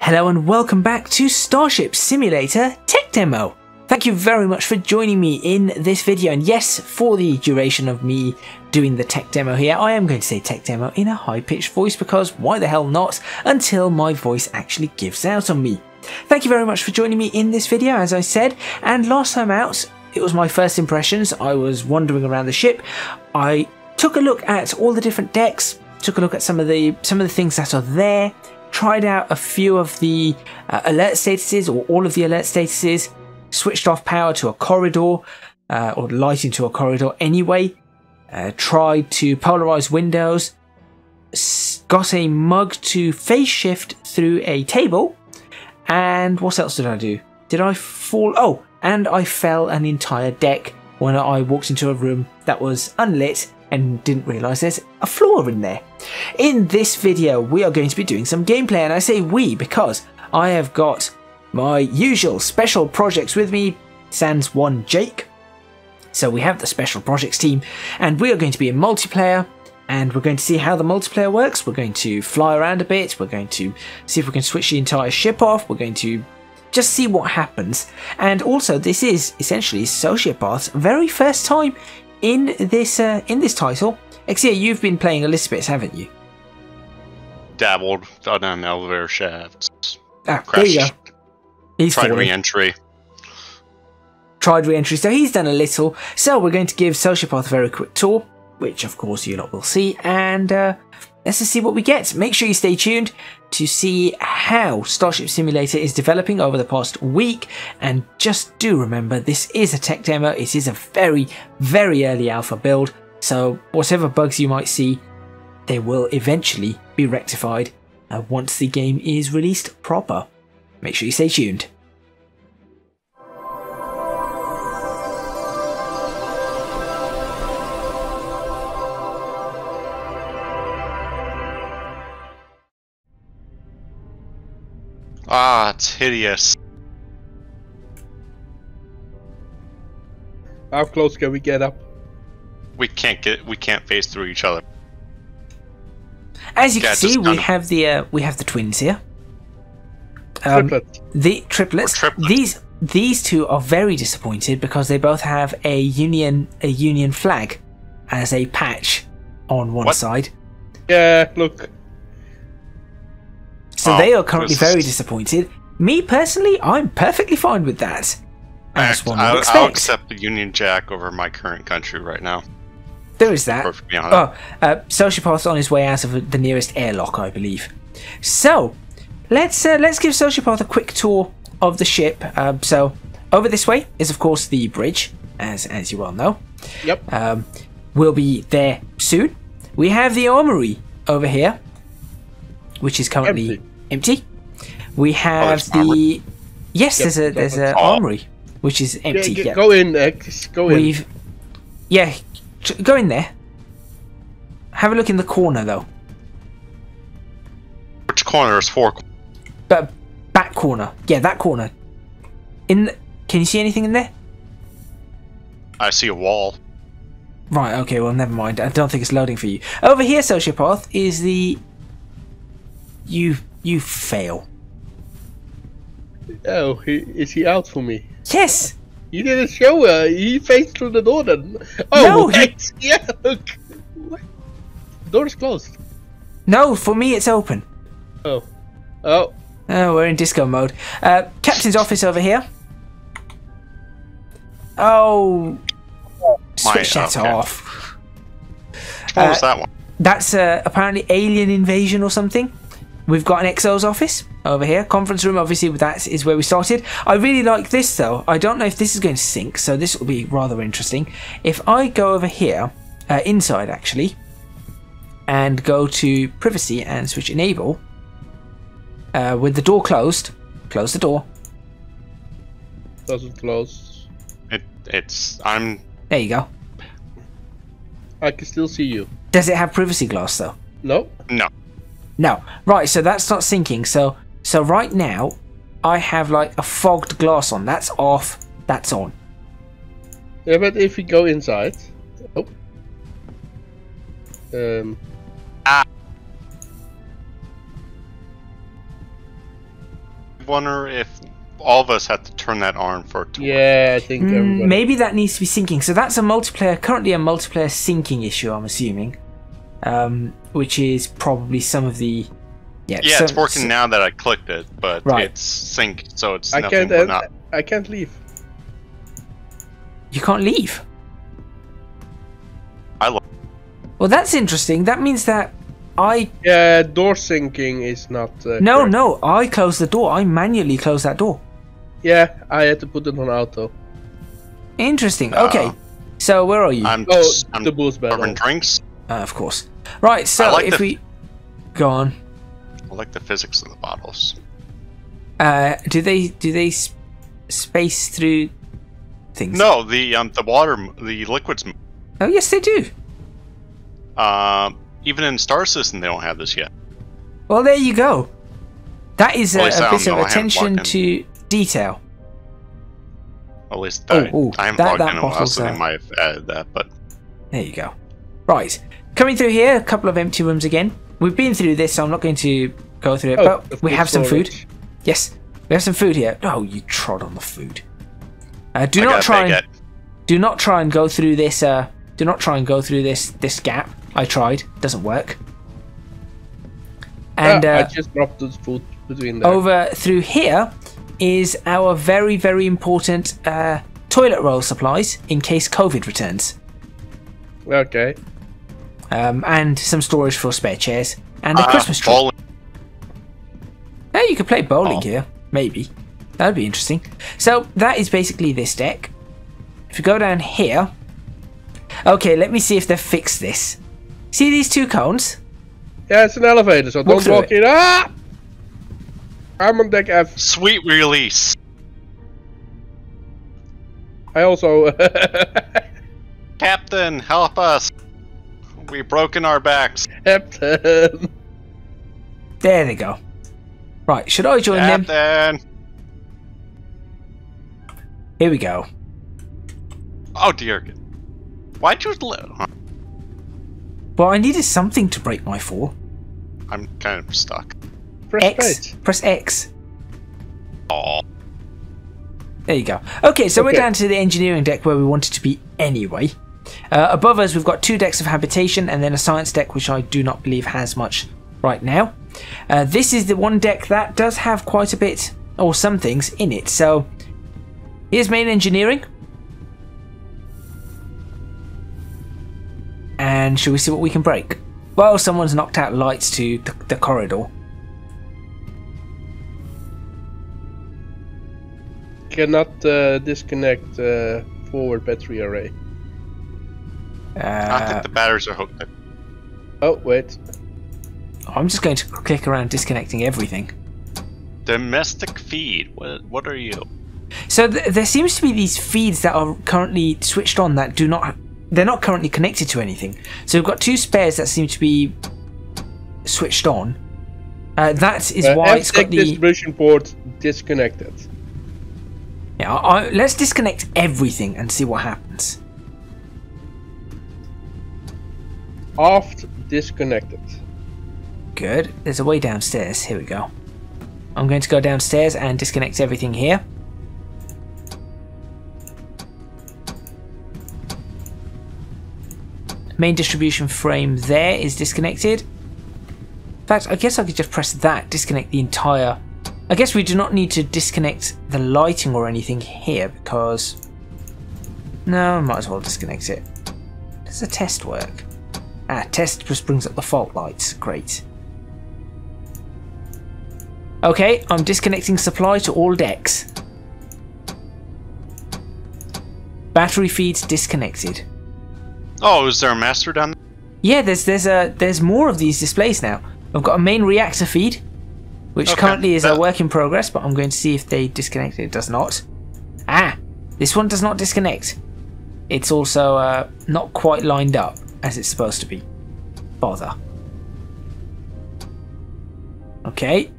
Hello and welcome back to Starship Simulator Tech Demo. Thank you very much for joining me in this video, and yes, for the duration of me doing the tech demo here, I am going to say tech demo in a high-pitched voice because why the hell not, until my voice actually gives out on me. Thank you very much for joining me in this video, as I said, and last time out, it was my first impressions. I was wandering around the ship, I took a look at all the different decks, took a look at some of the things that are there, tried out a few of the alert statuses or all of the alert statuses, switched off power to a corridor or lighting to a corridor anyway, tried to polarize windows, got a mug to phase shift through a table, and what else did I do? Did I fall? Oh, and I fell an entire deck when I walked into a room that was unlit and didn't realise there's a floor in there. In this video we are going to be doing some gameplay, and I say we because I have got my usual special projects with me, Sans One Jake. So we have the special projects team, and we are going to be in multiplayer, and we're going to see how the multiplayer works. We're going to fly around a bit, we're going to see if we can switch the entire ship off, we're going to just see what happens. And also this is essentially Sociopath's very first time in this title. Xia, you've been playing Elizabeth, haven't you? Dabbled on elevator shafts. Ah, there you go. He's tried re-entry. Tried re-entry, so he's done a little. So we're going to give Sociopath a very quick tour, which of course you lot will see, and let's just see what we get. Make sure you stay tuned to see how Starship Simulator is developing over the past week. And just do remember, this is a tech demo. It is a very, very early alpha build. So whatever bugs you might see, they will eventually be rectified once the game is released proper. Make sure you stay tuned. Ah, it's hideous. How close can we get up? We can't face through each other. As you can see, we have the twins here. The triplets. These two are very disappointed because they both have a union flag as a patch on one side. Yeah, look. So they are currently very disappointed. Me personally, I'm perfectly fine with that. I'll accept the Union Jack over my current country right now. There is that. Perfectly honest. Oh, Sociopath's on his way out of the nearest airlock, I believe. So let's give Sociopath a quick tour of the ship. So over this way is of course the bridge, as you well know. Yep. We'll be there soon. We have the armory over here, which is currently empty. We have the there's an armory which is empty. Yeah, go in, X. Go in. Go in there. Have a look in the corner though. Which corner is for? But back corner. Yeah, that corner. Can you see anything in there? I see a wall. Right. Okay. Well, never mind. I don't think it's loading for you. Over here, Sociopath, is the. You fail. Oh, is he out for me? Yes. You didn't show her. He faced through the door then. Oh, no, yeah. Look. What? The door is closed. No, for me it's open. Oh. Oh. Oh, we're in disco mode. Captain's office over here. Oh. Switch that off. What was that one? That's apparently alien invasion or something. We've got an XO's office over here. Conference room, obviously, that is where we started. I really like this, though. I don't know if this is going to sync, so this will be rather interesting. If I go over here, inside, actually, and go to privacy and switch enable, with the door closed, close the door. Doesn't close. I'm... There you go. I can still see you. Does it have privacy glass, though? No. No. No, right, so that's not syncing. So right now, I have like a fogged glass on. That's off, that's on. Yeah, but if we go inside... Oh. wonder if all of us had to turn that arm for it to work. I think everybody... Maybe that needs to be syncing. So that's a multiplayer, currently a multiplayer syncing issue, I'm assuming. Which is probably some of the... Yeah, it's working now that I clicked it, but it's synced, so it's nothing but not... I can't leave. You can't leave? Well, that's interesting. That means that I... Yeah, door syncing is not... no, no, I closed the door. I manually closed that door. Yeah, I had to put it on auto. Interesting. Okay, so where are you? I'm the booze battle. Drinks. Of course. Right, so like if we... Go on. I like the physics of the bottles. Do they space through things? No, the water, the liquids. Oh, yes, they do. Even in Star System, they don't have this yet. Well, there you go. That is a bit of attention to detail. At least I'm logged in a while, so they might have added that. But there you go. Right, coming through here, a couple of empty rooms again. We've been through this, so I'm not going to go through it. But we have some food. Yes, we have some food here. Oh, you trod on the food. Do not try and go through this. Do not try and go through this gap. I tried. Doesn't work. And I just dropped the food between there. Over through here is our very, very important toilet roll supplies in case COVID returns. Okay. And some storage for spare chairs and a Christmas tree. Bowling. Hey, you could play bowling here. Maybe. That would be interesting. So that is basically this deck. If you go down here... Okay, let me see if they've fixed this. See these two cones? Yeah, it's an elevator, so don't walk in. Ah! I'm on deck F. Sweet release. I also... Captain, help us. We've broken our backs. Captain. There they go. Right, should I join them? Here we go. Oh, dear. Why'd you let... Well, I needed something to break my fall. I'm kind of stuck. Press X. Oh. There you go. Okay, so we're down to the engineering deck where we wanted to be anyway. Above us, we've got two decks of habitation and then a science deck, which I do not believe has much right now. This is the one deck that does have quite a bit, or some things, in it. So, here's main engineering. And shall we see what we can break? Well, someone's knocked out lights to the corridor. Cannot disconnect forward battery array. I think the batteries are hooked up. Oh, wait. I'm just going to click around disconnecting everything. Domestic feed. What are you? So there seems to be these feeds that are currently switched on that do not... They're not currently connected to anything. So we've got two spares that seem to be switched on. That is why it's got the distribution port disconnected. Yeah, let's disconnect everything and see what happens. Aft disconnected. Good. There's a way downstairs. Here we go. I'm going to go downstairs and disconnect everything here. Main distribution frame there is disconnected. In fact, I guess I could just press that, disconnect the entire... I guess we do not need to disconnect the lighting or anything here because... No, I might as well disconnect it. Does the test work? Ah, test just brings up the fault lights. Great. Okay, I'm disconnecting supply to all decks. Battery feeds disconnected. Oh, is there a master down there? Yeah, there's more of these displays now. I've got a main reactor feed, which currently is a work in progress, but I'm going to see if they disconnect it. It does not. Ah, this one does not disconnect. It's also not quite lined up as it's supposed to be. Bother. Okay,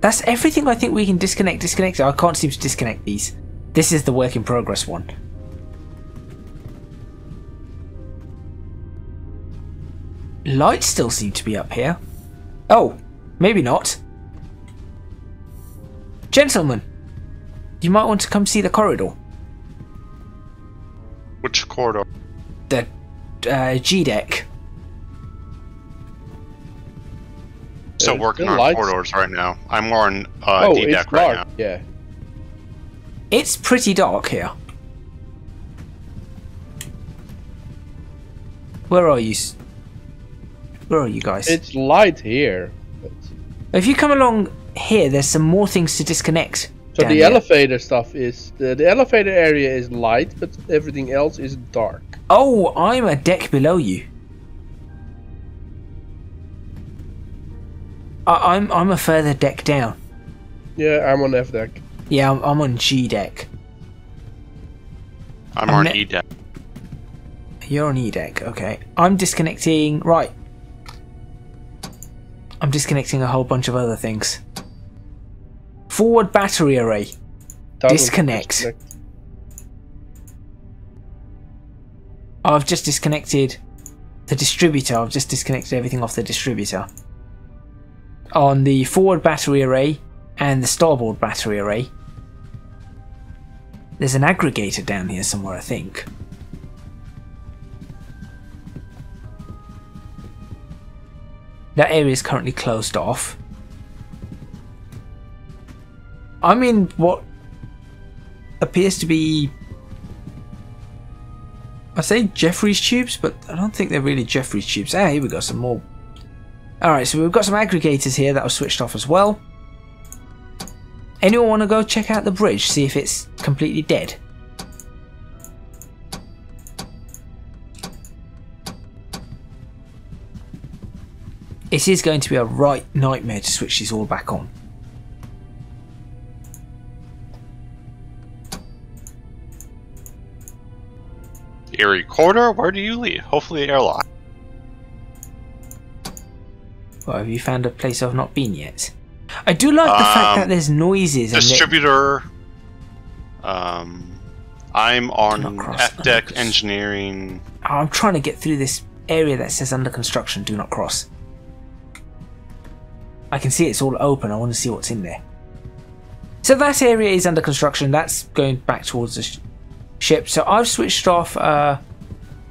that's everything I think we can disconnect. I can't seem to disconnect these. This is the work in progress one. Lights still seem to be up here. Oh, maybe not. Gentlemen, you might want to come see the corridor. Which corridor? The G-deck. Still working on lights. Corridors right now. I'm more on D-deck right now. Yeah. It's pretty dark here. Where are you? Where are you guys? It's light here. If you come along here, there's some more things to disconnect. So the elevator stuff is the elevator area is light, but everything else is dark. Oh, I'm a deck below you. I'm a further deck down. Yeah, I'm on F deck. Yeah, I'm on G deck. I'm on E deck. You're on E deck, okay. I'm disconnecting. Right. I'm disconnecting a whole bunch of other things. Forward battery array. Disconnect. I've just disconnected the distributor. I've just disconnected everything off the distributor. On the forward battery array and the starboard battery array. There's an aggregator down here somewhere, I think. That area is currently closed off. I'm in what appears to be... I say Jeffrey's tubes, but I don't think they're really Jeffrey's tubes. Ah, here we go, some more. Alright, so we've got some aggregators here that are switched off as well. Anyone want to go check out the bridge, see if it's completely dead? It is going to be a right nightmare to switch these all back on. Eerie corridor, where do you lead? Hopefully airlock. Well, have you found a place I've not been yet? I do like the fact that there's noises. Distributor. I'm on F deck engineering. Oh, I'm trying to get through this area that says under construction. Do not cross. I can see it's all open. I want to see what's in there. So that area is under construction. That's going back towards the ship. So I've switched off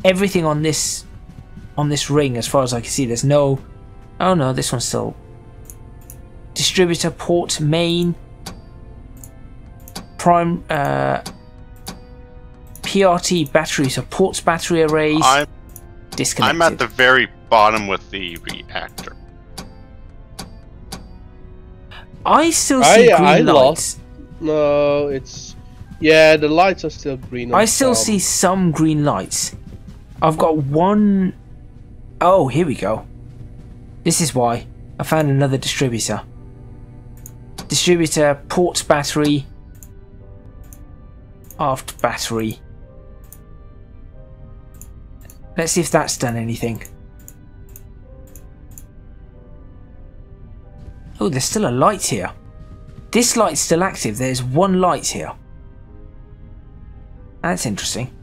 everything on this ring as far as I can see. There's no. Oh no, this one's still. Distributor, port, main, prime, PRT battery, so ports, battery arrays, disconnected. I'm at the very bottom with the reactor. I still see green lights. No, it's... Yeah, the lights are still green. I still see some green lights. I've got one... Oh, here we go. This is why. I found another distributor. Distributor, port battery, aft battery. Let's see if that's done anything. Oh, there's still a light here. This light's still active. There's one light here. That's interesting.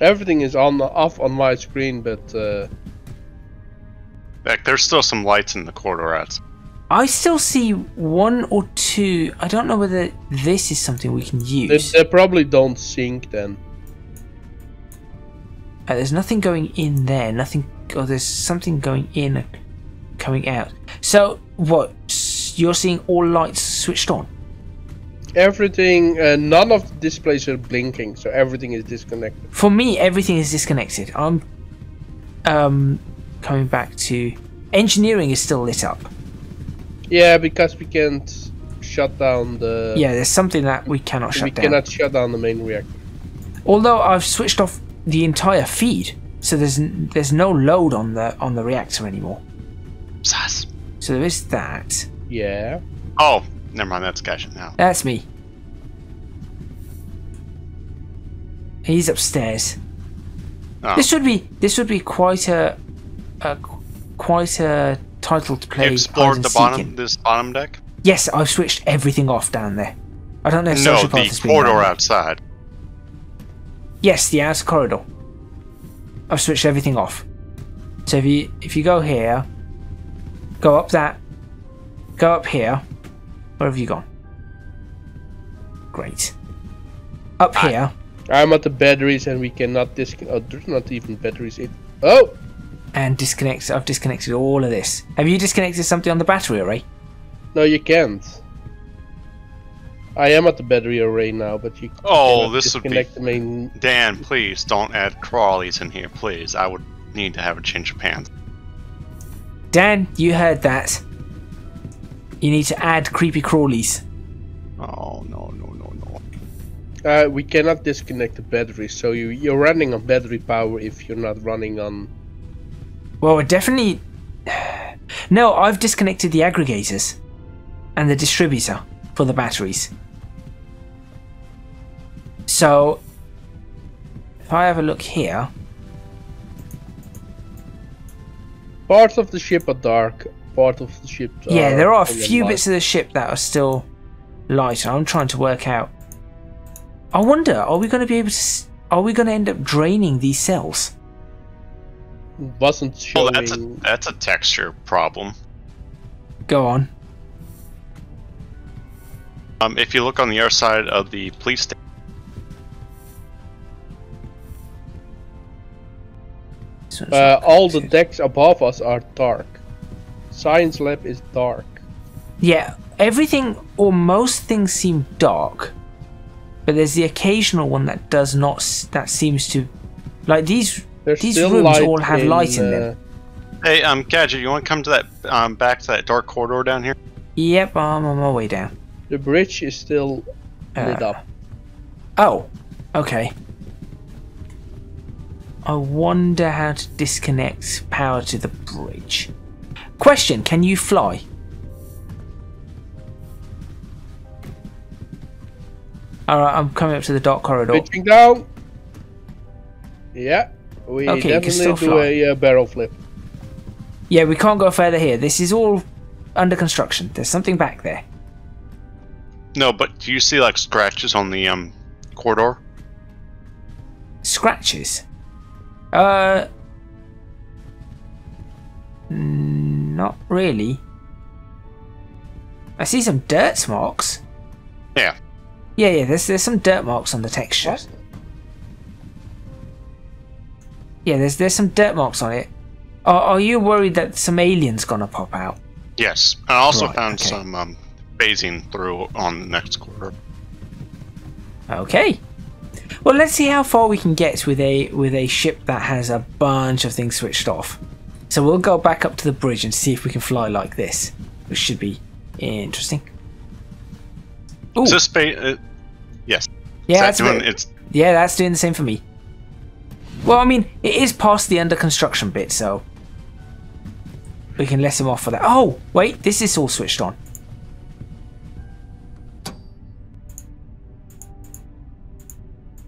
Everything is on off on my screen, but heck, there's still some lights in the corridor outside. I still see one or two. I don't know whether this is something we can use. They probably don't sync then. There's nothing going in there. Nothing. Oh, there's something going in, coming out. So what? You're seeing all lights switched on. Everything. None of the displays are blinking, so everything is disconnected. For me, everything is disconnected. I'm coming back to engineering is still lit up. Yeah, because we can't shut down the... Yeah, there's something that we cannot shut down. We cannot shut down the main reactor. Although I've switched off the entire feed, so there's no load on the reactor anymore. Sus. So there is that. Yeah. Oh, never mind. That's Gash now. That's me. He's upstairs. Oh. This would be quite a title to play. Explored the bottom, this bottom deck. Yes, I've switched everything off down there. I don't know if Sociopath has been the corridor outside. Yes, the outer corridor. I've switched everything off. So if you go here, go up here, Where have you gone? Great. Up here. I'm at the batteries and we cannot disconnect. Oh, there's not even batteries in. Oh! And disconnect. I've disconnected all of this. Have you disconnected something on the battery array? No, you can't. I am at the battery array now, but you cannot disconnect the main... Dan, please don't add crawlies in here, please. I would need to have a change of pants. Dan, you heard that. You need to add creepy crawlies. Oh, no. We cannot disconnect the battery, so you're running on battery power if you're not running on... Well, it definitely... No, I've disconnected the aggregators and the distributor for the batteries. So, if I have a look here... Parts of the ship are dark, part of the ship are... Yeah, there are a few bits of the ship that are still light. I'm trying to work out. I wonder, are we going to be able to... Are we going to end up draining these cells? Wasn't showing... Oh, that's a texture problem. Go on. If you look on the other side of the police station... all the decks above us are dark. Science lab is dark. Yeah, everything or most things seem dark, but there's the occasional one that does not. That seems to, like these rooms all have light in them. Hey, Gadget, you want to come to that back to that dark corridor down here? Yep, I'm on my way down. The bridge is still lit up. Oh, okay. I wonder how to disconnect power to the bridge. Question, can you fly? Alright, I'm coming up to the dark corridor. Pitching down! Yeah, we definitely do a barrel flip. Yeah, we can't go further here. This is all under construction. There's something back there. No, but do you see like scratches on the corridor? Scratches? Not really. I see some dirt marks. Yeah. Yeah, there's some dirt marks on the texture. What? Yeah, there's some dirt marks on it. Are you worried that some alien's gonna pop out? Yes. I also found some phasing through on the next quarter. Okay. Well, let's see how far we can get with a ship that has a bunch of things switched off. So we'll go back up to the bridge and see if we can fly like this, which should be interesting. Ooh. Is this yes. Yeah, that's doing, yeah, that's doing the same for me. Well, I mean, it is past the under construction bit, so we can let him off for that. Oh, wait, this is all switched on.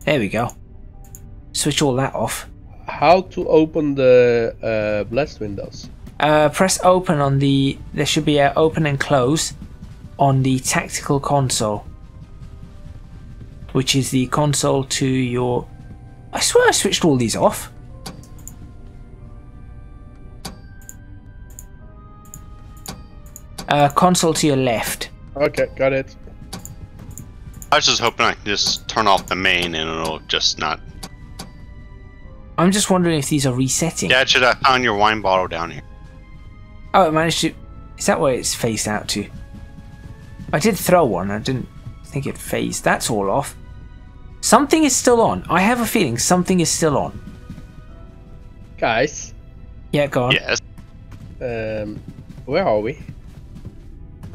There we go. Switch all that off. How to open the blast windows? Press open on the... There should be an open and close on the tactical console, which is the console to your... I swear I switched all these off. Console to your left. Okay, got it. I was just hoping I could just turn off the main and it'll just not... I'm just wondering if these are resetting. Yeah, should I found your wine bottle down here? Oh, it managed to... Is that where it's phased out to? I did throw one. I didn't think it phased. That's all off. Something is still on. I have a feeling something is still on. Guys? Yeah, go on. Yes. Where are we?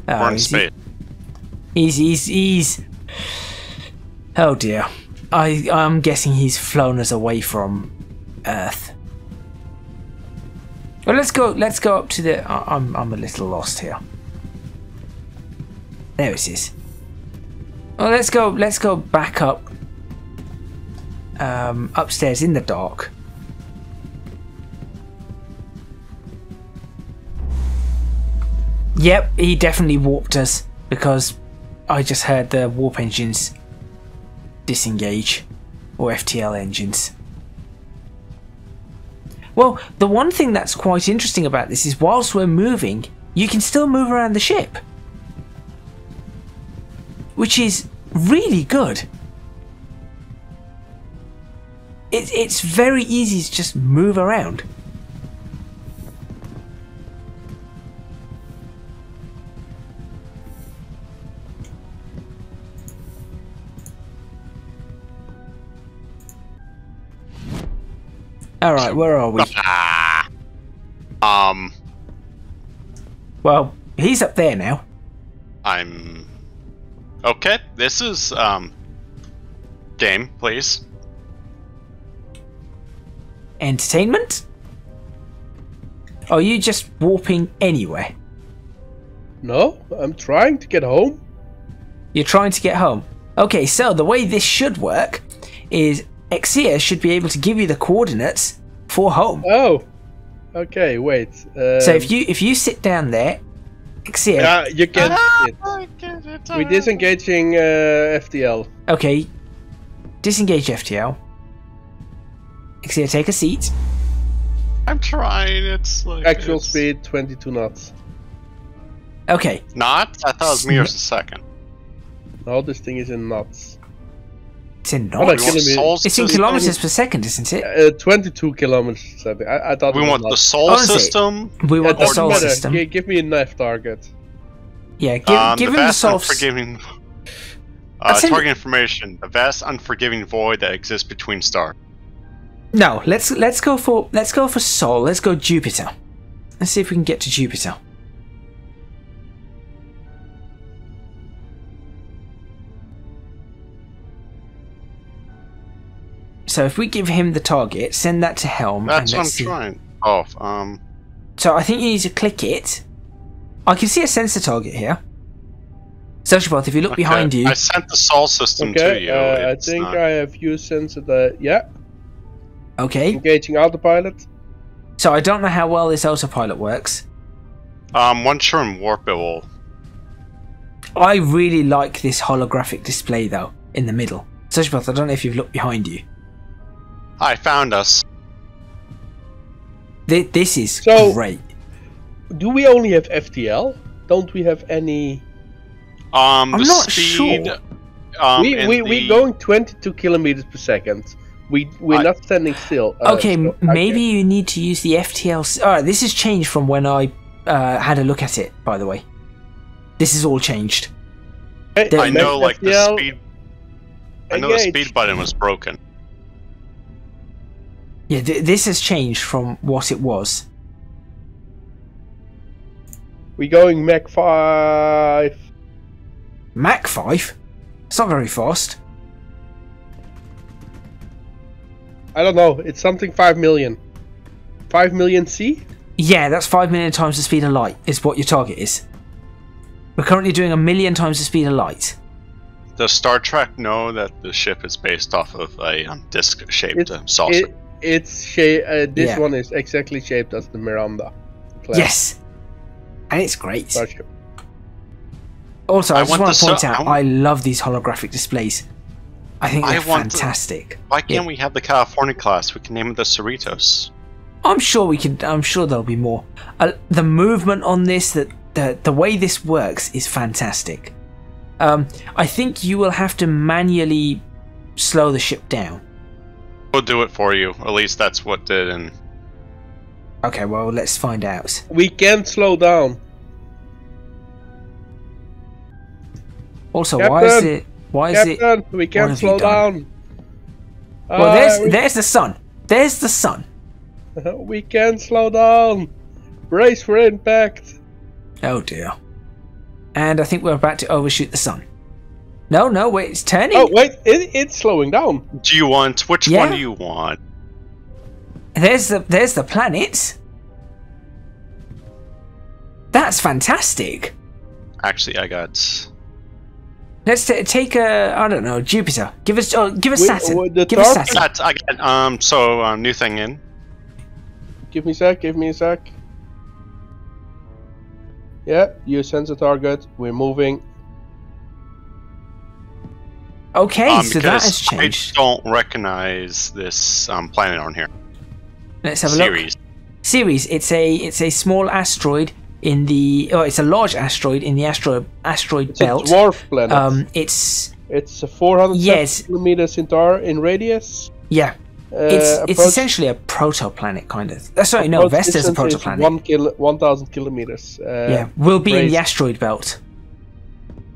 We're in space. Easy. Oh dear. I'm guessing he's flown us away from Earth. Well, let's go up to the... I'm a little lost here. There it is. Well, let's go back up upstairs in the dark. Yep, he definitely warped us because I just heard the warp engines disengage, or FTL engines. Well, the one thing that's quite interesting about this is whilst we're moving, you can still move around the ship. which is really good. It's very easy to just move around. All right, where are we? Well, he's up there now. I'm okay. This is game, please. Entertainment? Are you just warping anywhere? No, I'm trying to get home. You're trying to get home. Okay, so the way this should work is Xia should be able to give you the coordinates for home. Oh, okay, wait. So if you sit down there, Xia. Yeah, you can. We're disengaging FTL. Okay, disengage FTL. Xia, take a seat. I'm trying. It's like actual speed 22 knots. Okay. Knots? I thought it was meters a second. No, this thing is in knots. It's in knots. It's in kilometers per second, isn't it? 22 kilometers. I thought we want the Sol system. We want the Sol system. Give me a knife target. Yeah, give him the Sol. Target information: the vast, unforgiving void that exists between stars. No, let's go for Sol. Let's go Jupiter. Let's see if we can get to Jupiter. So if we give him the target, send that to Helm. That's what I'm trying. So I think you need to click it. I can see a sensor target here. Sociopath, if you look behind you, I sent the Sol system to you. I think I have used sensor. Yeah. Okay. Engaging autopilot. So I don't know how well this autopilot works. Once you're in warp, it will. I really like this holographic display though, in the middle. Sociopath, I don't know if you've looked behind you. I found us. This is great. Do we only have FTL? Don't we have any? I'm not sure. We're going 22 kilometers per second. We're not standing still. Okay, so, maybe you need to use the FTL. Alright, this has changed from when I had a look at it, by the way. This is all changed. I know, like, FTL, the speed button was broken. Yeah, this has changed from what it was. We're going Mach 5. Mach 5? It's not very fast. I don't know. It's something 5 million. 5 million C? Yeah, that's 5 million times the speed of light is what your target is. We're currently doing 1 million times the speed of light. Does Star Trek know that the ship is based off of a disc-shaped saucer? This one is exactly shaped as the Miranda class. Yes, and it's great. Starship. Also, I just want to point out, I love these holographic displays. I think they're fantastic. Why can't we have the California class? We can name it the Cerritos. I'm sure we can. I'm sure there'll be more. The movement on this, the way this works, is fantastic. I think you will have to manually slow the ship down. We'll do it for you. At least that's what did. And okay, well, let's find out. We can slow down. Also, Captain. Why is it? We can't slow down. Well, there's the sun. There's the sun. We can't slow down. Brace for impact. Oh dear. And I think we're about to overshoot the sun. No, no, wait, it's turning. Oh wait, it's slowing down. Do you want which one? Do you want? There's the planet. That's fantastic. Actually, I got. Let's take a, I don't know, Jupiter. Give us Saturn. Give us Saturn. I got, new thing in. Give me a sec. Yeah, you sense a target. We're moving. Okay, so that has changed. I don't recognize this planet on here. Let's have a look. Ceres. It's a small asteroid in the it's a large asteroid in the asteroid belt. It's a dwarf planet. It's 400 kilometers in radius. Yeah. It's essentially a protoplanet, kind of. Sorry, no, Vesta is a protoplanet. 1,000 kilometers. Yeah, we'll be in the asteroid belt.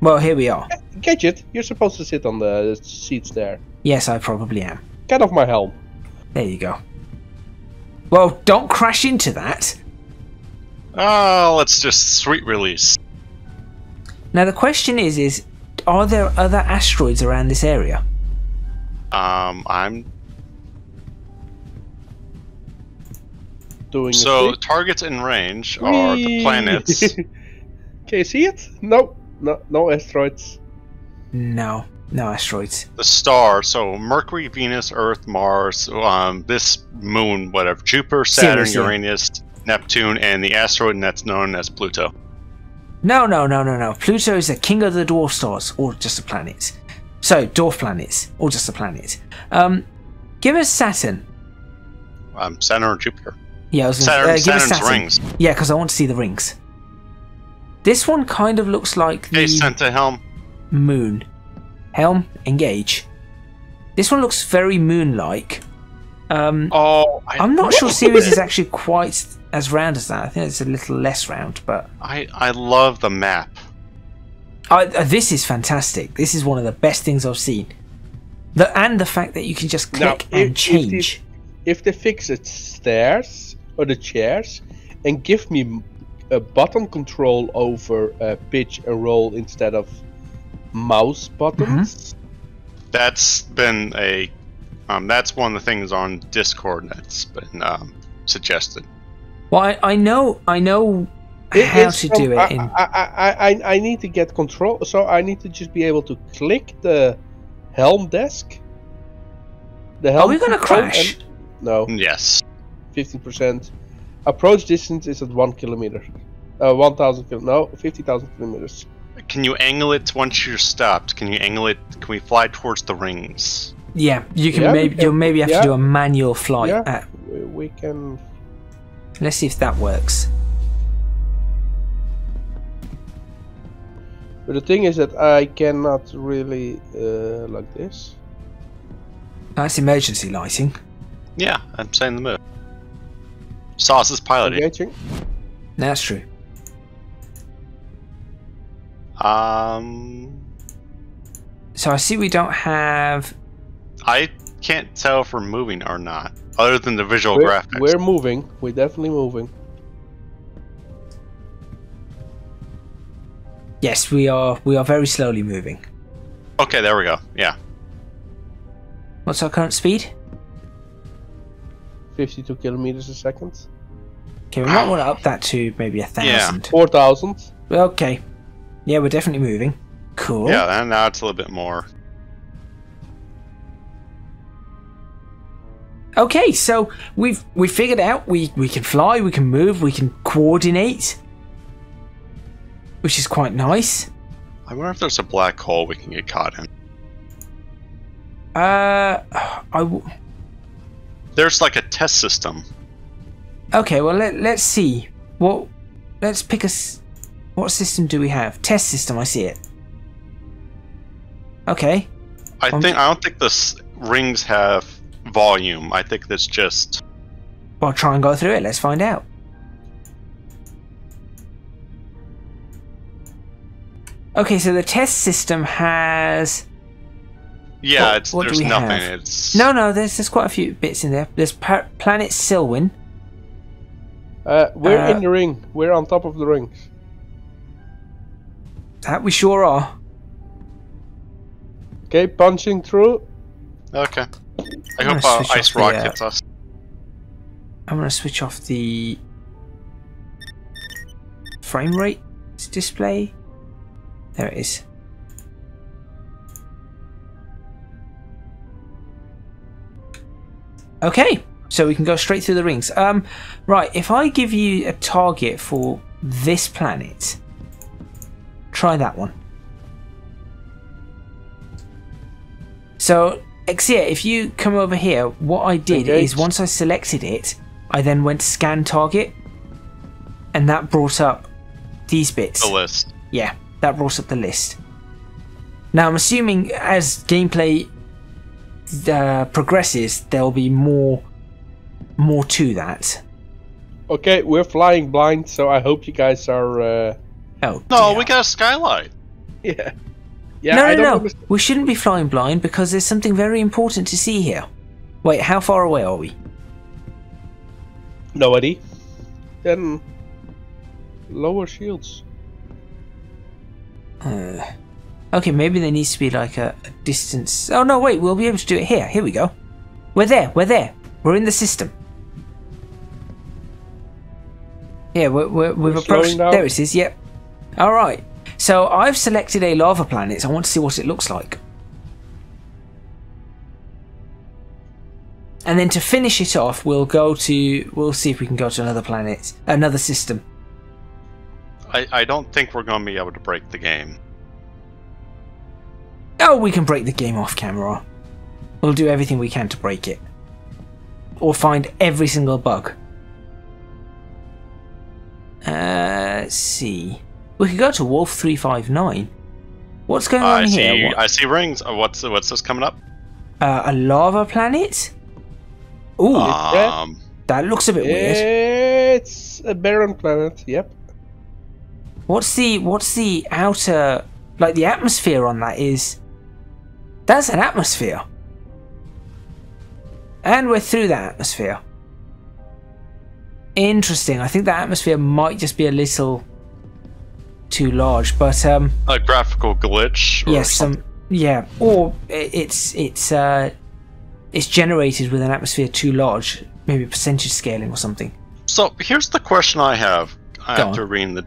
Well, here we are. Gadget, you're supposed to sit on the seats there. Yes, I probably am. Get off my helm. There you go. Well, don't crash into that. Let's just sweet release. Now the question is are there other asteroids around this area? I'm doing so. Targets in range are the planets. Can you see it? No, no asteroids. No, no asteroids. The star. So Mercury, Venus, Earth, Mars, this moon, whatever, Jupiter, Saturn, Sirius, Uranus, Neptune, and the asteroid that's known as Pluto. No, no, no, no, no. Pluto is the king of the dwarf stars, or just a planet. So, dwarf planets, or just a planet. Give us Saturn. Saturn or Jupiter? Yeah, I was gonna, Saturn's rings. Yeah, because I want to see the rings. This one kind of looks like the center helm. Moon. Helm, engage. This one looks very moon-like. I'm not sure Sirius is actually quite as round as that. I think it's a little less round, but I love the map. This is fantastic. This is one of the best things I've seen. And the fact that you can just click and change. If they fix the stairs or the chairs and give me a button control over pitch and roll instead of mouse buttons, that's been a that's one of the things on Discord that's been suggested. Well, I know how to do it. I need to get control, so I need to just be able to click the helm desk. The helm. Are we gonna crash? No. Yes. 15%. Approach distance is at 1 kilometer. 1,000 kilometers. No, 50,000 kilometers. Can you angle it once you're stopped? Can you angle it? Can we fly towards the rings? Yeah, you can. You'll maybe have to do a manual flight. Yeah, we can. Let's see if that works. But the thing is that I cannot really like this. That's emergency lighting. Yeah, I'm saying the move. Sauce is piloting. Engaging. That's true. So I see we don't have. I can't tell if we're moving or not, other than the visual graphics. We're moving. We're definitely moving. Yes, we are. We are very slowly moving. Okay, there we go. Yeah. What's our current speed? 52 kilometers a second. Okay, we might want to up that to maybe 1,000. Yeah, 4,000. Okay. Yeah, we're definitely moving. Cool. Yeah, and now it's a little bit more. Okay, so we figured out we can fly, we can move, we can coordinate, which is quite nice. I wonder if there's a black hole we can get caught in. There's like a test system. Okay, well let's see. Let's pick a. What system do we have? Test system. I see it. Okay. I don't think the rings have volume. I think that's just. Well, try and go through it. Let's find out. Okay, so the test system has. Yeah, there's nothing. It's no. There's quite a few bits in there. There's planet Silwyn. We're in the ring. We're on top of the rings. That we sure are. Okay, punching through. Okay. I hope our ice rock hits us. I'm going to switch off the frame rate display. There it is. Okay, so we can go straight through the rings. Right, if I give you a target for this planet. Try that one. So, Xia, if you come over here, what I did is once I selected it, I then went scan target, and that brought up these bits. The list. Yeah, that brought up the list. Now I'm assuming as gameplay progresses, there'll be more to that. Okay, we're flying blind, so I hope you guys are. Oh no, dear. We got a skylight. Yeah. Yeah. No. We shouldn't be flying blind because there's something very important to see here. Wait, how far away are we? Nobody. Then lower shields. Okay, maybe there needs to be like a distance. Oh no, wait, we'll be able to do it here. Here we go. We're there. We're there. We're in the system. Yeah, we've approached. There it is. Yep. All right. So I've selected a lava planet. So I want to see what it looks like. And then to finish it off, we'll see if we can go to another planet, another system. I don't think we're going to be able to break the game. Oh, we can break the game off camera. We'll do everything we can to break it. Or find every single bug. Let's see. We could go to Wolf 359. What's going on here? I see rings. What's this coming up? A lava planet? Ooh, that looks a bit weird. It's a barren planet. Yep. What's the outer, like the atmosphere on that is? That's an atmosphere. And we're through that atmosphere. Interesting. I think that atmosphere might just be a little too large, but a graphical glitch. Or yes, yeah, or it's generated with an atmosphere too large, maybe percentage scaling or something. So here's the question I have after reading the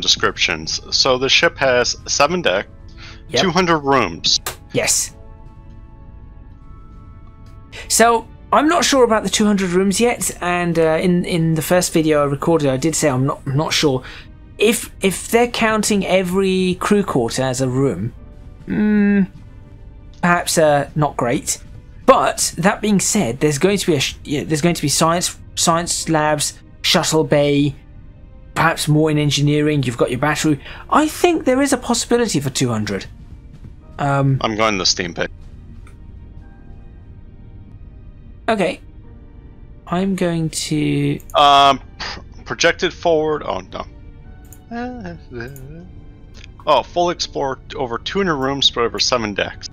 descriptions. So the ship has 7 decks, yep. 200 rooms. Yes. So I'm not sure about the 200 rooms yet, and in the first video I recorded, I did say I'm not sure if they're counting every crew quarter as a room. Perhaps not great. But that being said, there's going to be science labs, shuttle bay, perhaps more in engineering. You've got your battery. I think there is a possibility for 200. I'm going the steam pick. Okay, I'm going to projected forward. Oh no. Oh, full explore over 200 rooms spread over 7 decks.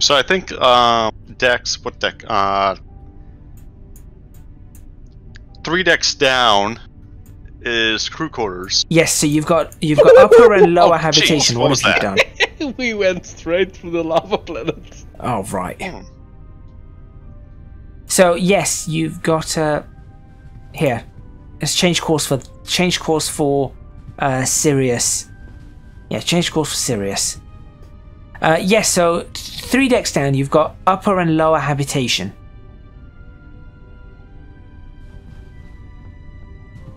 So I think decks. What deck? 3 decks down is crew quarters. Yes. So you've got upper and lower habitation. Geez, what was that? Done? We went straight through the lava planet. Oh right. So yes, you've got here. Let's change course for Sirius. Yeah, change course for Sirius. Yes, yeah, so 3 decks down, you've got upper and lower habitation.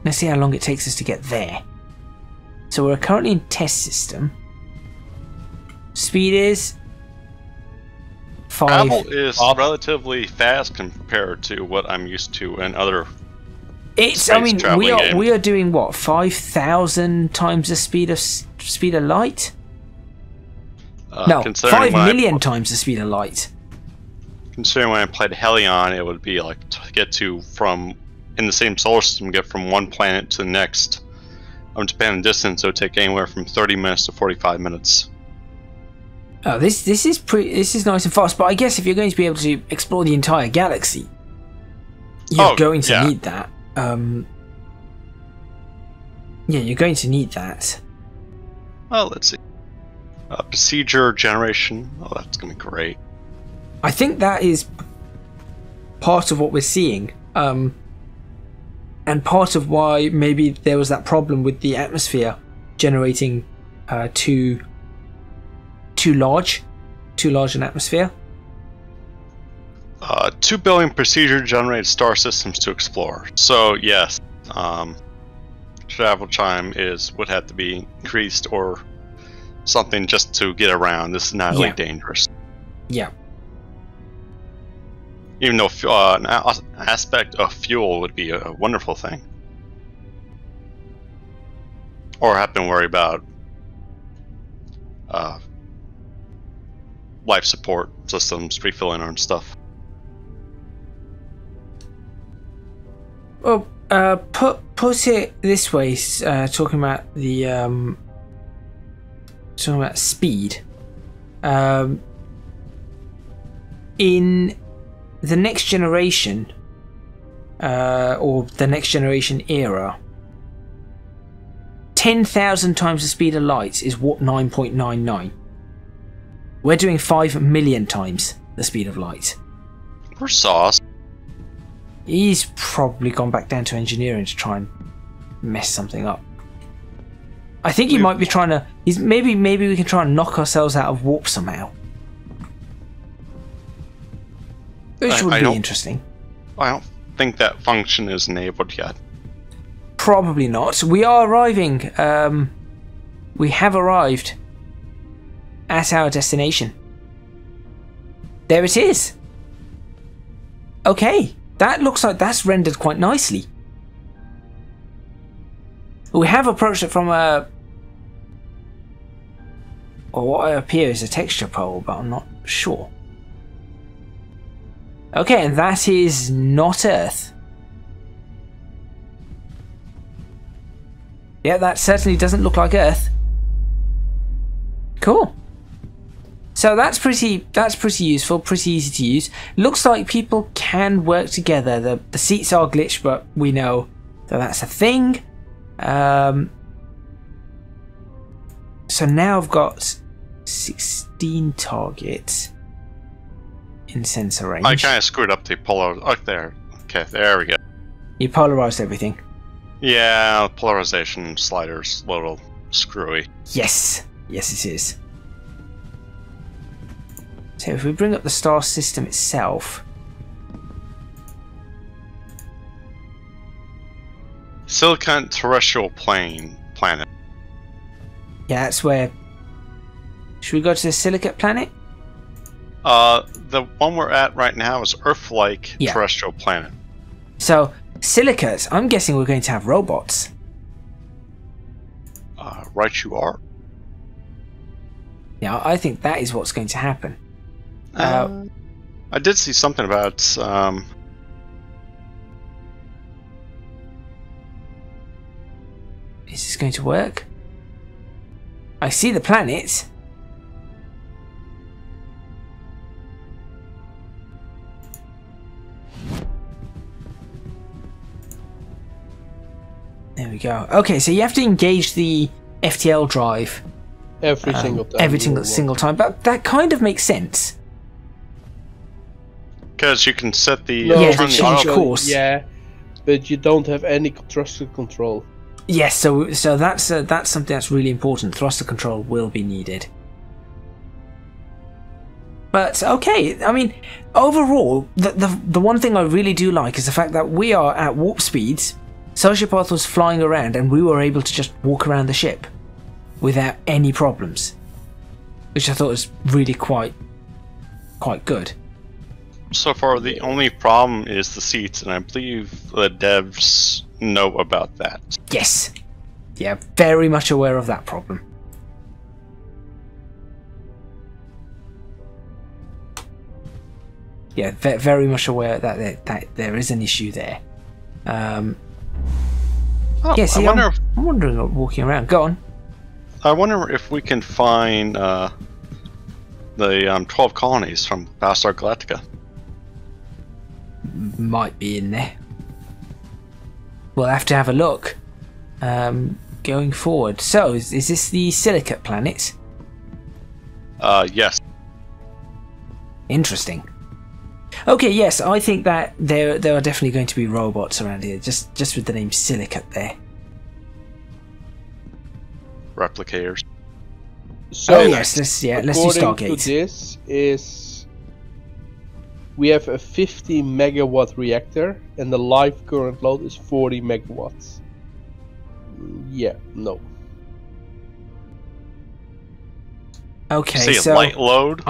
Let's see how long it takes us to get there. So we're currently in test system. Speed is 5. Travel is relatively fast compared to what I'm used to in other. It's. I mean, we are doing what, 5,000 times the speed of light. No, 5 million times the speed of light. Considering when I played Hellion, it would be like to get to from in the same solar system, get from one planet to the next. Depending on distance, it would take anywhere from 30 minutes to 45 minutes. Oh, this is nice and fast, but I guess if you're going to be able to explore the entire galaxy, you're going to need that. Yeah, you're going to need that. Well, let's see. Procedure generation. Oh, that's gonna be great. I think that is part of what we're seeing, and part of why maybe there was that problem with the atmosphere generating too large an atmosphere. 2 billion procedure generated star systems to explore. So yes, travel time would have to be increased or something just to get around. This is not really dangerous. Yeah. Even though an aspect of fuel would be a wonderful thing. Or have to worry about life support systems, refilling and stuff. Well, put it this way, talking about the talking about speed. In the next generation, or the next generation era, 10,000 times the speed of light is Warp 9.99. We're doing 5 million times the speed of light. We're sauce. He's probably gone back down to engineering to try and mess something up. I think he might be trying to. He's maybe we can try and knock ourselves out of warp somehow. Which would be interesting. I don't think that function is enabled yet. Probably not. We are arriving. We have arrived at our destination. There it is. Okay, that looks like that's rendered quite nicely. We have approached it from a, or what appears a texture pole, but I'm not sure. Okay, and that is not Earth. Yeah, that certainly doesn't look like Earth. Cool. So that's pretty useful, pretty easy to use. Looks like people can work together. The seats are glitched, but we know that that's a thing. So now I've got 16 targets in sensor range. I kind of screwed up the polar. Oh, there. Okay, there we go. You polarized everything. Yeah, polarization slider's a little screwy. Yes. Yes, it is. So if we bring up the star system itself. Silicon terrestrial planet. Yeah, that's where. Should we go to the silicate planet? The one we're at right now is Earth-like, yeah. Terrestrial planet. So silicates. I'm guessing we're going to have robots. Right, you are. Yeah, I think that is what's going to happen. I did see something about. Is this going to work? I see the planet. There we go. Okay, so you have to engage the FTL drive every single time. Every single time, but that kind of makes sense. Because you can set the change course. Yeah, but you don't have any thruster control. Yes, so that's something that's really important. Thruster control will be needed. But okay, I mean, overall, the one thing I really do like is the fact that we are at warp speeds. Sociopath was flying around, and we were able to just walk around the ship without any problems, which I thought was really quite good. So far, the only problem is the seats, and I believe the devs know about that. Yes. Yeah, very much aware of that problem. Yeah, very much aware that there is an issue there. Oh, yeah, see, I'm wondering, walking around. Go on. I wonder if we can find the 12 colonies from Battlestar Galactica. Might be in there. We'll have to have a look going forward. So, is this the silicate planet? Yes. Interesting. Okay, yes, I think that there are definitely going to be robots around here, just with the name silicate there. Replicators. So yes, let's do Stargate. According to this is, we have a 50 megawatt reactor and the live current load is 40 megawatts. Yeah, no. Okay, see so a light load.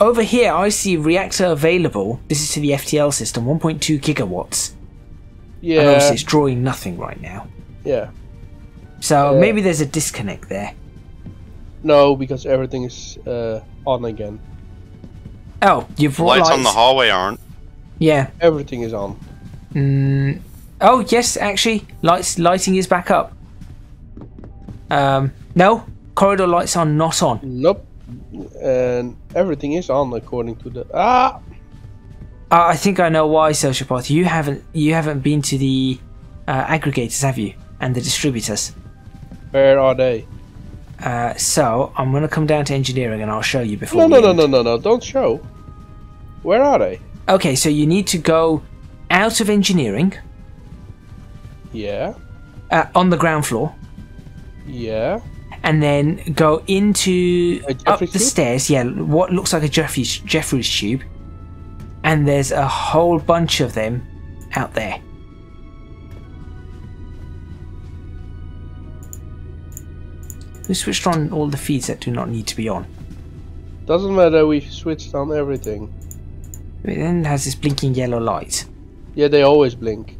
Over here, I see reactor available. This is to the FTL system, 1.2 gigawatts. Yeah. And obviously, it's drawing nothing right now. Yeah. So maybe there's a disconnect there. No, because everything is on again. Oh, you've brought lights on the hallway aren't. Yeah. Everything is on. Mm. Oh yes, actually, lighting is back up. No, corridor lights are not on. Nope. And everything is on according to the I think I know why, Sociopath. You haven't been to the aggregators, have you? And the distributors. Where are they? So I'm gonna come down to engineering and I'll show you before. No, don't show. Where are they? Okay, so you need to go out of engineering. Yeah. On the ground floor. Yeah. And then go into up the stairs. Yeah, what looks like a Jeffries tube. And there's a whole bunch of them out there. We switched on all the feeds that do not need to be on. Doesn't matter, we've switched on everything. It then has this blinking yellow light. Yeah, they always blink.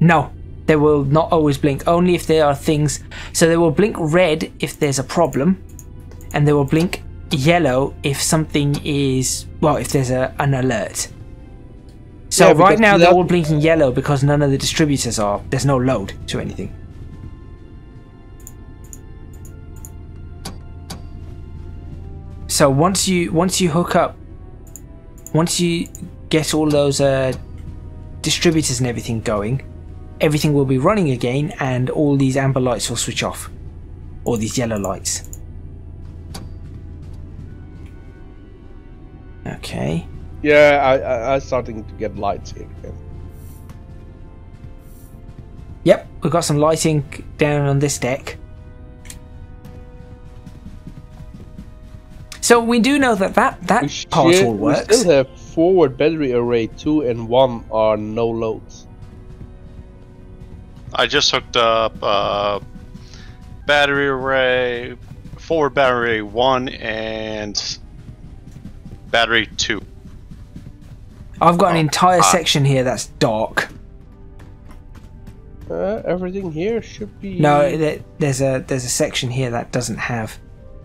No, they will not always blink, only if there are things. So they will blink red if there's a problem, and they will blink yellow if something is, well, if there's an alert. So yeah, right now they're all blinking yellow because none of the distributors are, there's no load to anything. So once you hook up, once you get all those distributors and everything going, everything will be running again, and all these amber lights will switch off, or these yellow lights. Okay. Yeah, I'm starting to get lights here again. Yep, we've got some lighting down on this deck. So we do know that part all works. We still have forward battery array 2 and 1 are no loads. I just hooked up battery array, forward battery 1 and battery 2. I've got an entire section here that's dark. Everything here should be. No, there's a section here that doesn't have.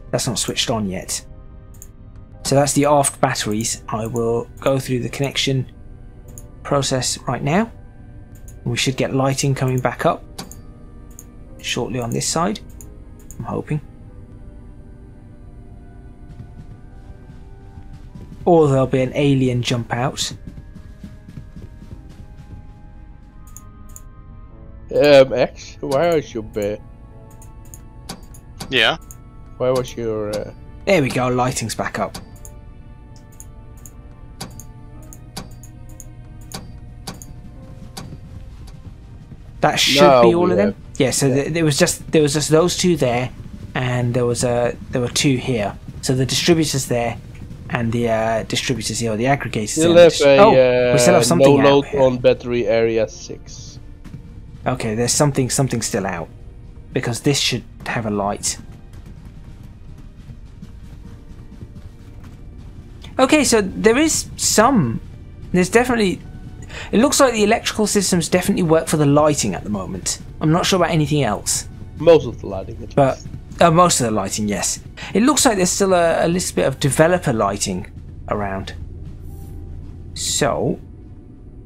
That's not switched on yet. So that's the aft batteries. I will go through the connection process right now. We should get lighting coming back up shortly on this side, I'm hoping. Or there'll be an alien jump out. X, why was your bear? Yeah. Where was your? There we go. Lighting's back up. That should be all of them. Yeah. So yeah. There was just those two there, and there were two here. So the distributors there, and the distributors here, or the aggregators. Still have we still have something out. No load on battery area 6. Okay, there's something still out, because this should have a light. Okay, so there's definitely, it looks like the electrical systems definitely work for the lighting at the moment. I'm not sure about anything else. Most of the lighting. But, most of the lighting, yes. It looks like there's still a little bit of developer lighting around. So,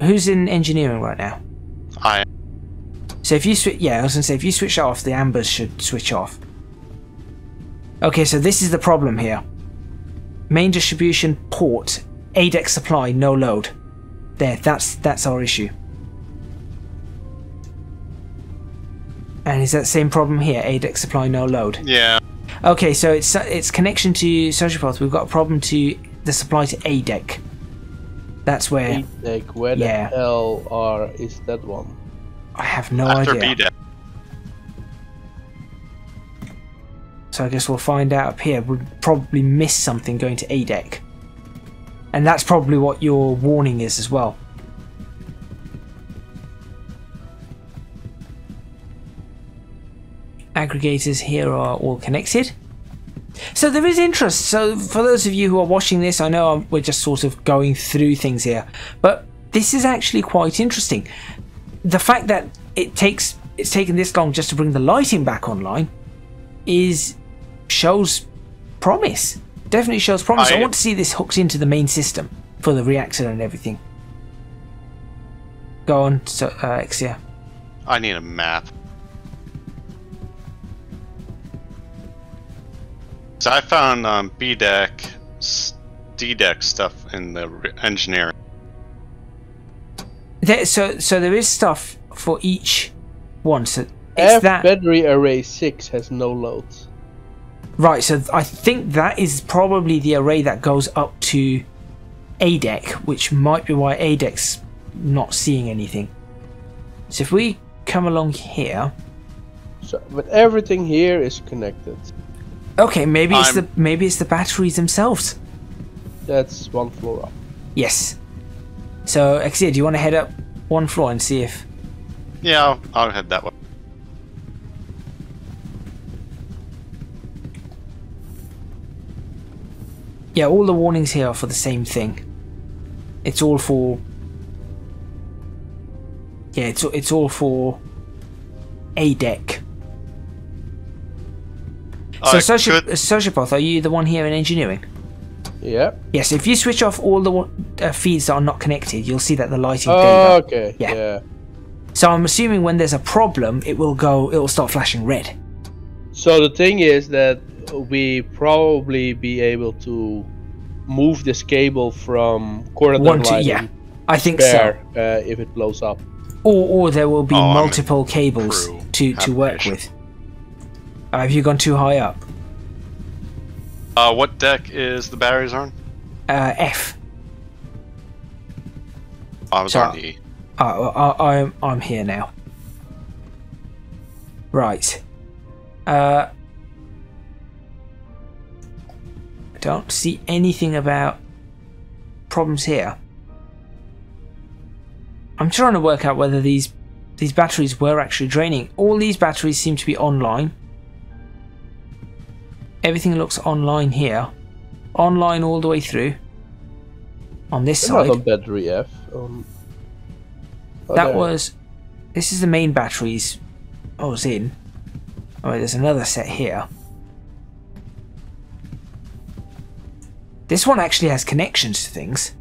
who's in engineering right now? I am. So if you switch, yeah, I was going to say, if you switch off, the ambers should switch off. Okay, so this is the problem here. Main distribution port, ADEX supply, no load. There, that's our issue. And is that same problem here? ADEX supply, no load. Yeah. Okay, so it's connection to Sociopath. We've got a problem to the supply to ADEC. That's where. ADEC, where the hell is that one? I have no idea. BDEC. So I guess we'll find out up here. We'll probably miss something going to ADEC. And that's probably what your warning is as well. Aggregators here are all connected. So there is interest. So for those of you who are watching this, I know we're just sort of going through things here, but this is actually quite interesting. The fact that it's taken this long just to bring the lighting back online shows promise. Definitely shows promise. I want to see this hooked into the main system for the reactor and everything. Go on, so, Xia. I need a map. So I found B-Deck, D-Deck stuff in the engineering. So there is stuff for each one. So it's that battery array 6 has no loads. Right, so I think that is probably the array that goes up to A-Deck, which might be why A-Deck's not seeing anything. So if we come along here... So, but everything here is connected. Okay, maybe it's the batteries themselves. That's one floor up. Yes. So, Xia, do you want to head up one floor and see if... Yeah, I'll head that way. Yeah, all the warnings here are for the same thing. It's all for... Yeah, it's all for A-Deck. So, Sociopath, are you the one here in engineering? Yeah. Yes, if you switch off all the feeds that are not connected, you'll see that the lighting... Oh, okay. Yeah. So I'm assuming when there's a problem, it will start flashing red. So the thing is that we probably be able to move this cable from corridor to I think spare, so. If it blows up. Or there will be multiple cables to work with. Have you gone too high up? What deck is the batteries on? F. I was on E. I'm here now. Right. I don't see anything about problems here. I'm trying to work out whether these batteries were actually draining. All these batteries seem to be online. Everything looks online here. Online all the way through. On this side. Not on battery F. This is the main batteries I was in. Alright, there's another set here. This one actually has connections to things.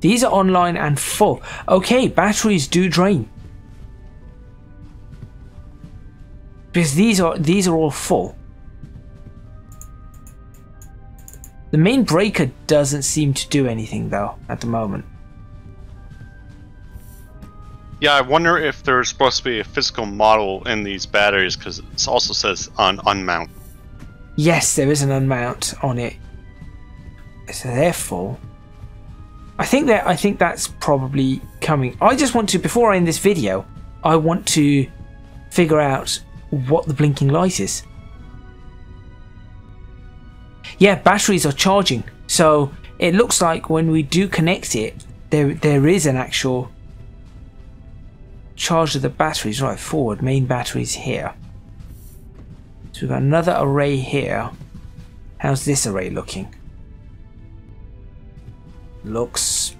These are online and full. Okay, batteries do drain. Because these are all full. The main breaker doesn't seem to do anything though at the moment. Yeah, I wonder if there's supposed to be a physical model in these batteries, because it also says on unmount. Yes, there is an unmount on it. So they're full. I think that's probably coming. I just want to, before I end this video, I want to figure out what the blinking light is. Yeah, batteries are charging, so it looks like when we do connect it, there is an actual charge of the batteries. Right, forward, main batteries here. So we've got another array here. How's this array looking? Looks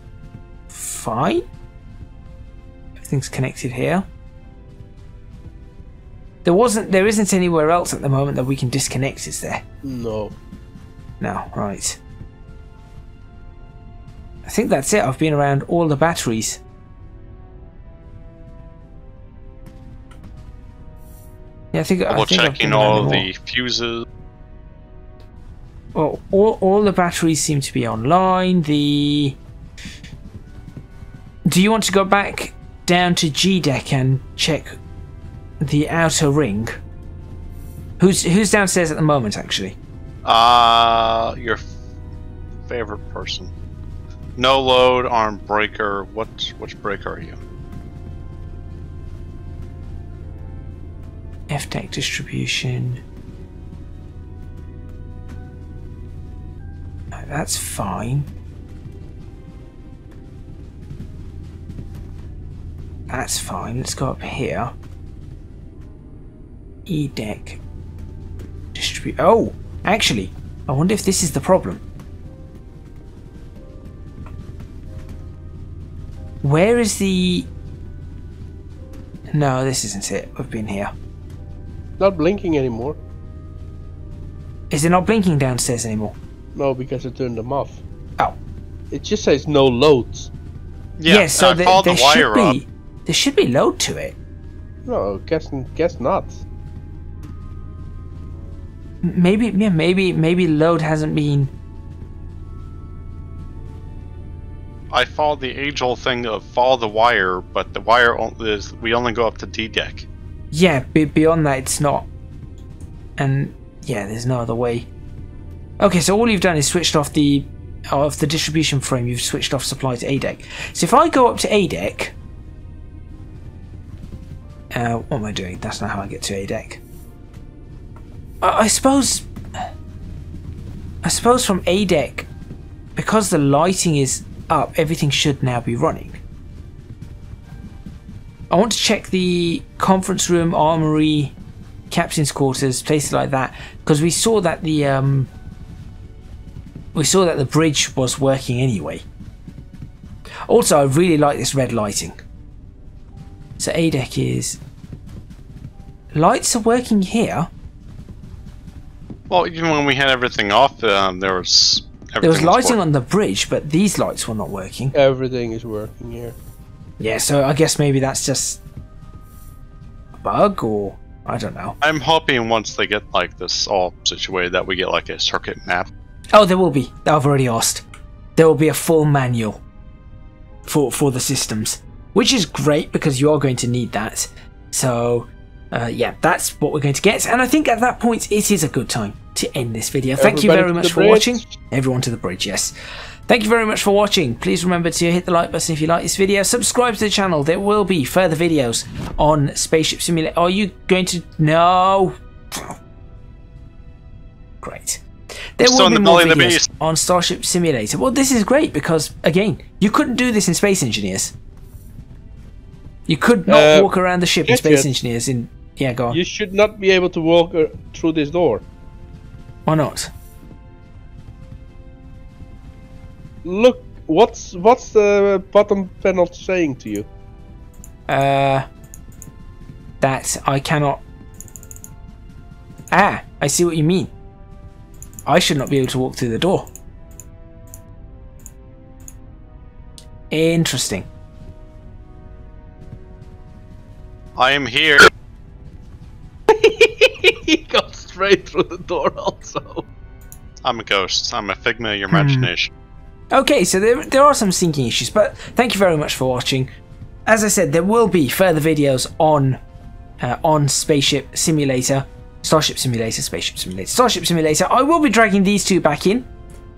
fine. Everything's connected here. There isn't anywhere else at the moment that we can disconnect, is there? No. No, right. I think that's it. I've been around all the batteries. Yeah, Double checking all the fuses. Well, all the batteries seem to be online. Do you want to go back down to G-Deck and check the outer ring? Who's downstairs at the moment, actually? Your favorite person. No load on breaker. Which breaker are you? F-Deck distribution. No, that's fine. That's fine. Let's go up here. E-Deck distribute. Oh, actually, I wonder if this is the problem. Where is the... No, this isn't it. We've been here. Not blinking anymore. Is it not blinking downstairs anymore? No, because I turned them off. Oh. It just says no loads. Yeah, yeah, so there should be up. There should be load to it. No, guess not. Maybe, yeah, maybe load hasn't been. I followed the age-old thing of follow the wire, but the wire is we only go up to D deck. Yeah, beyond that it's not, and yeah, there's no other way. Okay, so all you've done is switched off the of the distribution frame. You've switched off supply to A deck. So if I go up to A deck, what am I doing? That's not how I get to A deck. I suppose from A deck, because the lighting is up, everything should now be running. I want to check the conference room, armory, captain's quarters, places like that, because we saw that the bridge was working anyway. Also, I really like this red lighting. So A deck is lights are working here. Well, even when we had everything off, there was lighting on the bridge, but these lights were not working. Everything is working here. Yeah, so I guess maybe that's just a bug, or I don't know. I'm hoping once they get like this all situated that we get like a circuit map. Oh, there will be. I've already asked. There will be a full manual for the systems, which is great because you are going to need that. So, yeah, that's what we're going to get. And I think at that point it is a good time to end this video. Thank you very much for watching. Everyone to the bridge, yes. Thank you very much for watching. Please remember to hit the like button if you like this video. Subscribe to the channel. There will be further videos on Starship Simulator. Are you going to... No. Great. There will be more videos on Starship Simulator. Well, this is great because, again, you couldn't do this in Space Engineers. You could not walk around the ship in Space Engineers. Yeah, go on. You should not be able to walk through this door. Why not? Look, what's the bottom panel saying to you? That I cannot... Ah, I see what you mean. I should not be able to walk through the door. Interesting. I am here. He got straight through the door also. I'm a ghost. I'm a figment of your imagination. Okay, so there are some syncing issues, but thank you very much for watching. As I said, there will be further videos on Starship Simulator. I will be dragging these two back in,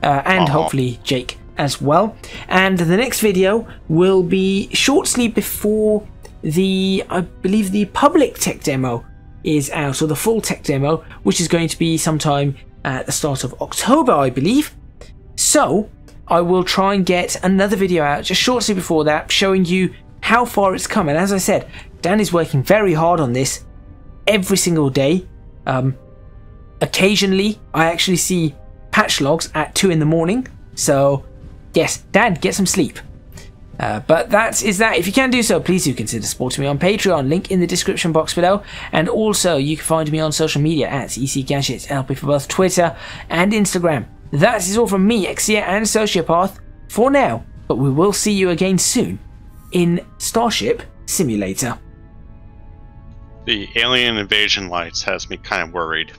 and hopefully Jake as well. And the next video will be shortly before the, I believe, the public tech demo is out, or the full tech demo, which is going to be sometime at the start of October, I believe. So I will try and get another video out just shortly before that, showing you how far it's come. And as I said, Dan is working very hard on this every single day. Occasionally, I actually see patch logs at 2 in the morning. So, yes, Dan, get some sleep. But that is that. If you can do so, please do consider supporting me on Patreon. Link in the description box below. And also, you can find me on social media at ECGadgetsLP for both Twitter and Instagram. That is all from me, Xia, and Sociopath for now. But we will see you again soon in Starship Simulator. The alien invasion lights has me kind of worried.